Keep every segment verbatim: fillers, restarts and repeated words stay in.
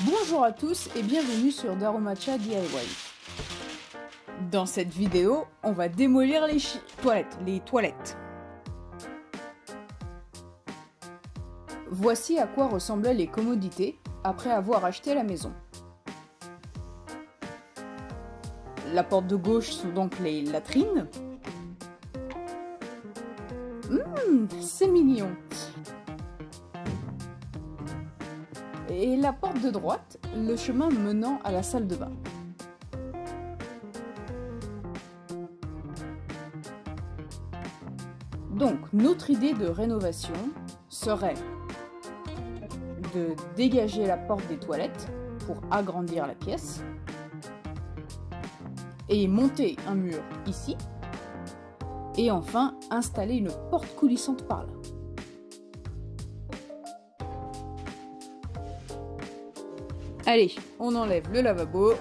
Bonjour à tous et bienvenue sur Darumatcha D I Y. Dans cette vidéo, on va démolir les toilettes, les toilettes. Voici à quoi ressemblaient les commodités après avoir acheté la maison. La porte de gauche sont donc les latrines. Hum, c'est mignon. Et la porte de droite, le chemin menant à la salle de bain. Donc, notre idée de rénovation serait de dégager la porte des toilettes pour agrandir la pièce et monter un mur ici et enfin installer une porte coulissante par là. Allez, on enlève le lavabo.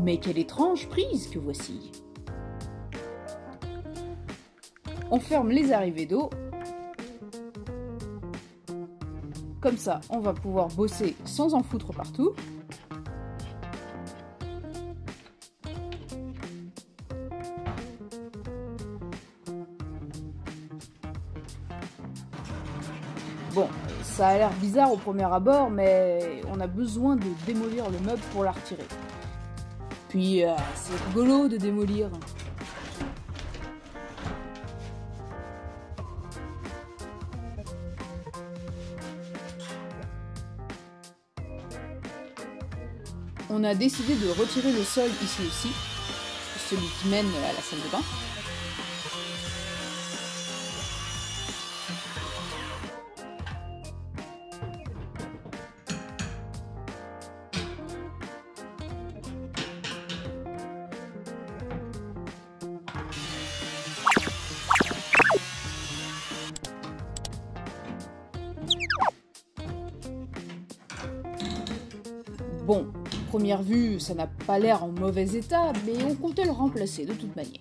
Mais quelle étrange prise que voici! On ferme les arrivées d'eau. Comme ça, on va pouvoir bosser sans en foutre partout. Bon, ça a l'air bizarre au premier abord, mais on a besoin de démolir le meuble pour la retirer. Puis, euh, c'est rigolo de démolir. On a décidé de retirer le sol ici aussi, celui qui mène à la salle de bain. Bon, première vue, ça n'a pas l'air en mauvais état, mais on comptait le remplacer de toute manière.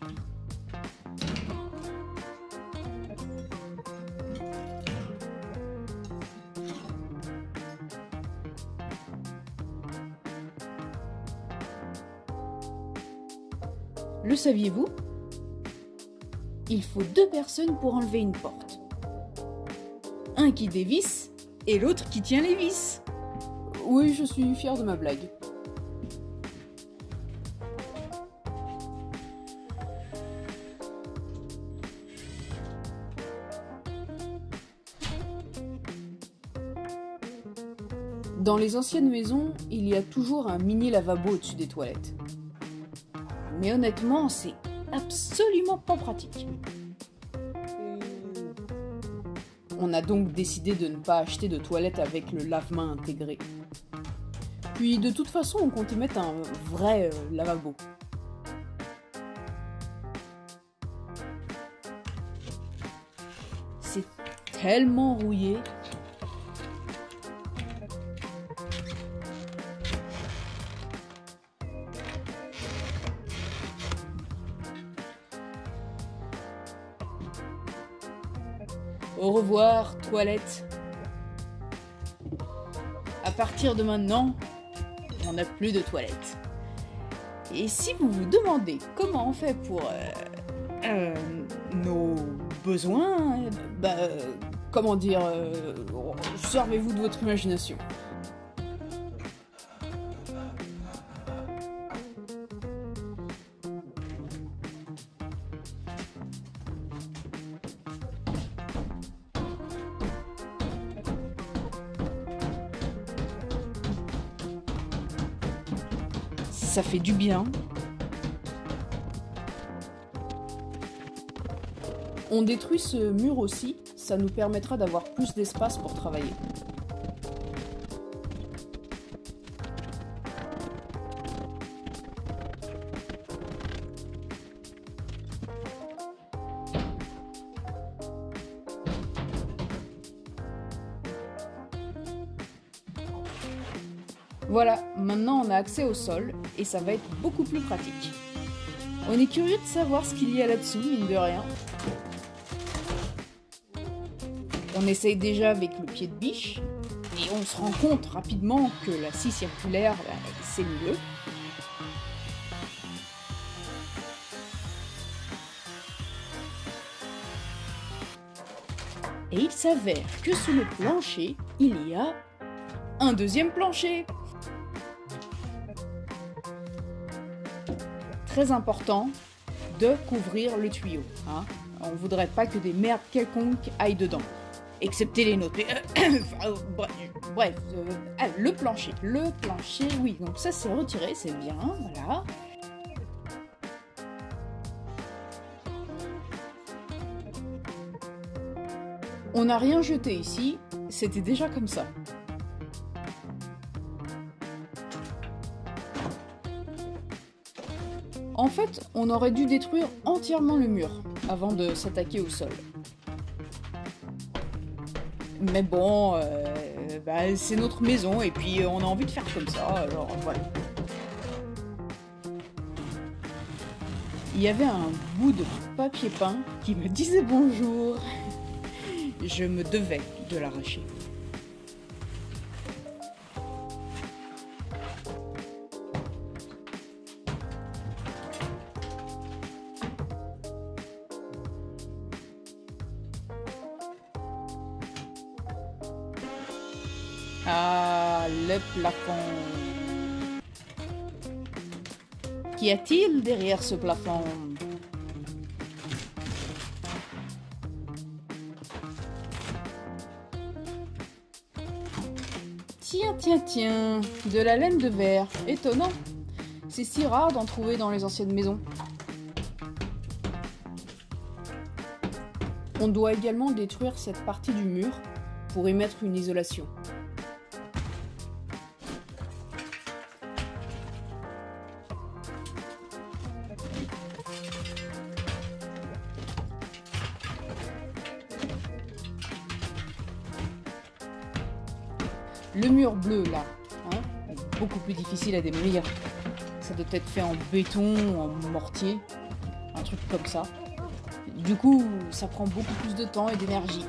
Le saviez-vous? Il faut deux personnes pour enlever une porte. Un qui dévisse et l'autre qui tient les vis. Oui, je suis fière de ma blague. Dans les anciennes maisons, il y a toujours un mini lavabo au-dessus des toilettes. Mais honnêtement, c'est absolument pas pratique. On a donc décidé de ne pas acheter de toilette avec le lave-main intégré. Puis de toute façon, on comptait mettre un vrai euh, lavabo. C'est tellement rouillé. Au revoir, toilette. À partir de maintenant, on n'a plus de toilette. Et si vous vous demandez comment on fait pour euh, euh, nos besoins, bah, comment dire, euh, servez-vous de votre imagination. Ça fait du bien. On détruit ce mur aussi, ça nous permettra d'avoir plus d'espace pour travailler. Voilà, maintenant on a accès au sol et ça va être beaucoup plus pratique. On est curieux de savoir ce qu'il y a là-dessous, mine de rien. On essaye déjà avec le pied de biche et on se rend compte rapidement que la scie circulaire, bah, c'est mieux. Et il s'avère que sous le plancher, il y a un deuxième plancher. Très important de couvrir le tuyau, hein. On ne voudrait pas que des merdes quelconques aillent dedans, excepté les nôtres. Bref, euh, ah, le plancher, le plancher, oui, donc ça c'est retiré, c'est bien, voilà. On n'a rien jeté ici, c'était déjà comme ça. En fait, on aurait dû détruire entièrement le mur avant de s'attaquer au sol. Mais bon, euh, bah, c'est notre maison et puis on a envie de faire comme ça, alors voilà. Il y avait un bout de papier peint qui me disait bonjour. Je me devais de l'arracher. Ah, le plafond. Qu'y a-t-il derrière ce plafond? Tiens, tiens, tiens, de la laine de verre, étonnant. C'est si rare d'en trouver dans les anciennes maisons. On doit également détruire cette partie du mur pour y mettre une isolation. Le mur bleu, là, hein, beaucoup plus difficile à démolir. Ça doit être fait en béton, en mortier, un truc comme ça. Du coup, ça prend beaucoup plus de temps et d'énergie.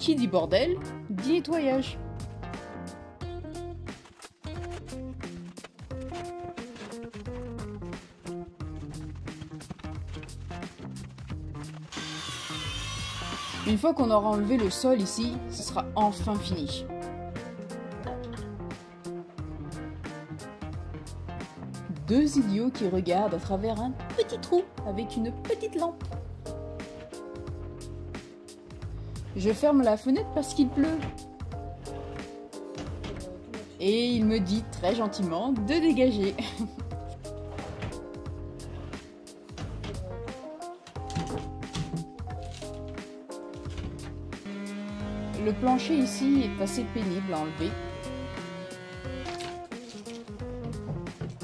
Qui dit bordel, dit nettoyage. Une fois qu'on aura enlevé le sol ici, ce sera enfin fini. Deux idiots qui regardent à travers un petit trou avec une petite lampe. Je ferme la fenêtre parce qu'il pleut. Et il me dit très gentiment de dégager. Le plancher ici est assez pénible à enlever.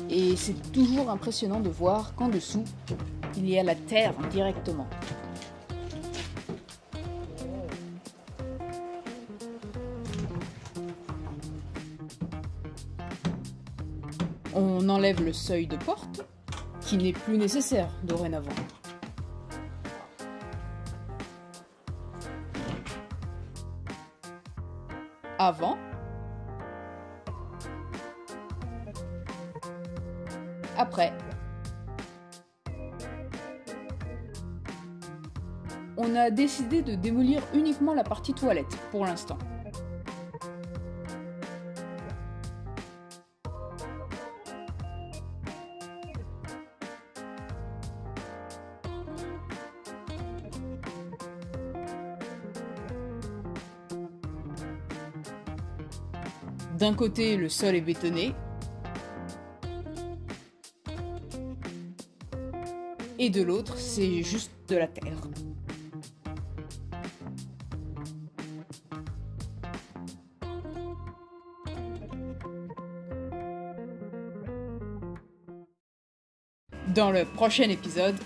Et c'est toujours impressionnant de voir qu'en dessous, il y a la terre directement. On enlève le seuil de porte, qui n'est plus nécessaire dorénavant. Avant, après, on a décidé de démolir uniquement la partie toilette pour l'instant. D'un côté, le sol est bétonné et de l'autre, c'est juste de la terre. Dans le prochain épisode,